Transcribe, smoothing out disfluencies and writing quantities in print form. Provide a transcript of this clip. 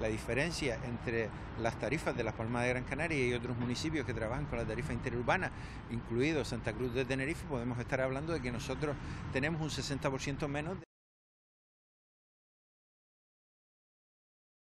la diferencia entre las tarifas de Las Palmas de Gran Canaria y otros municipios que trabajan con la tarifa interurbana, incluido Santa Cruz de Tenerife, podemos estar hablando de que nosotros tenemos un 60% menos.